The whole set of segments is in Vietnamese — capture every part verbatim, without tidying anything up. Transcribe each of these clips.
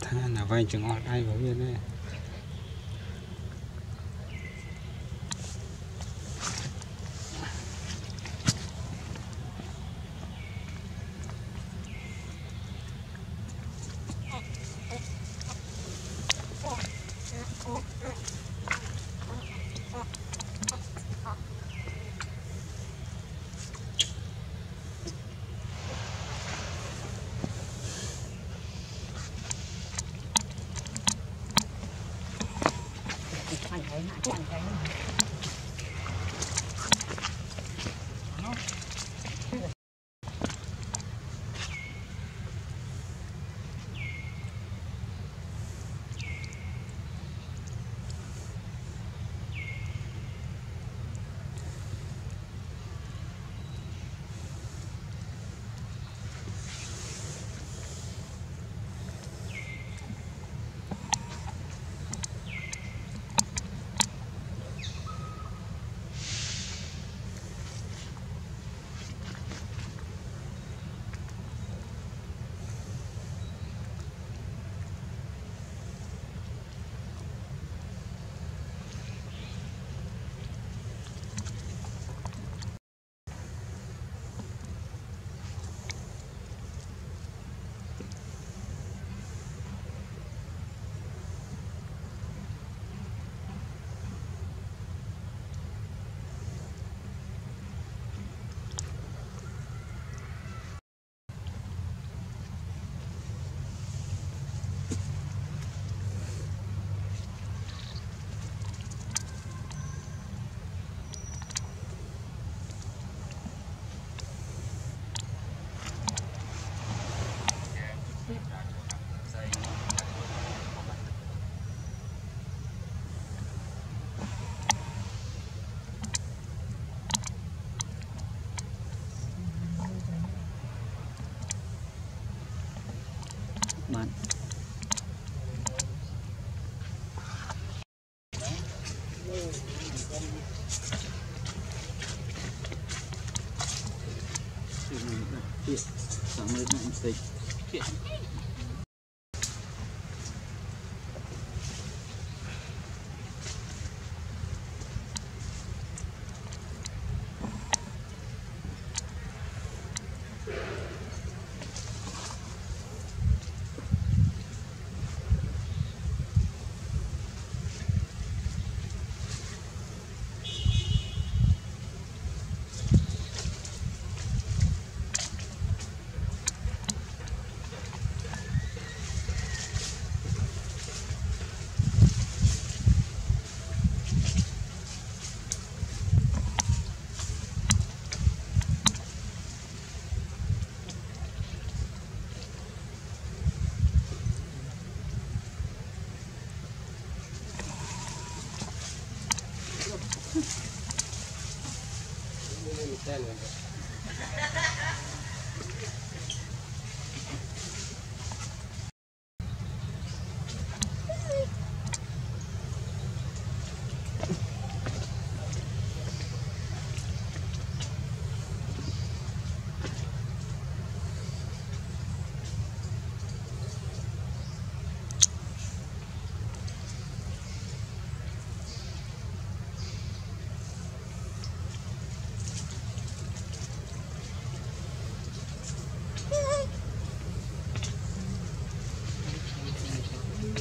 tha là vay trường ngọt ai vào viên đấy. They yeah.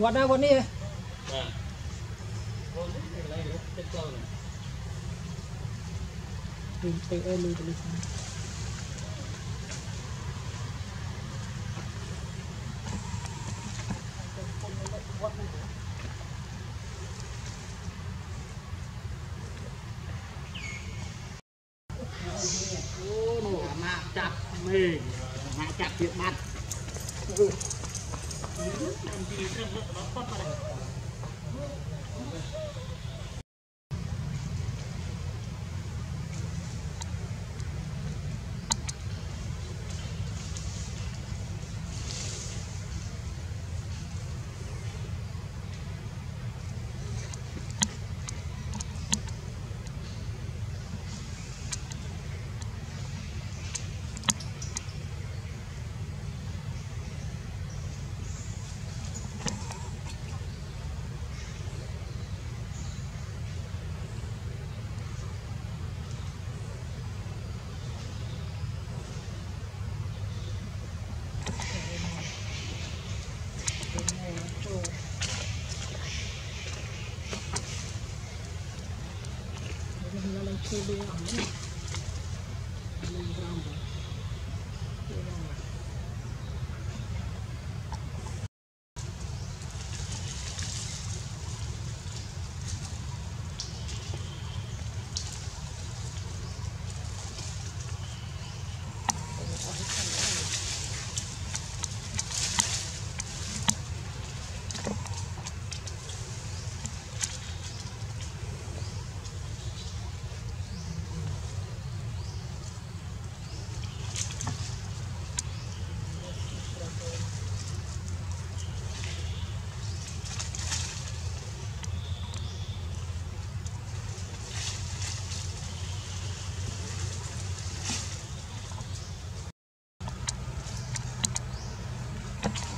Quạt đâu quạt đi. Từ từ lui từ Hey, mà chặt việc mặt. Ừ. Hãy subscribe cho kênh you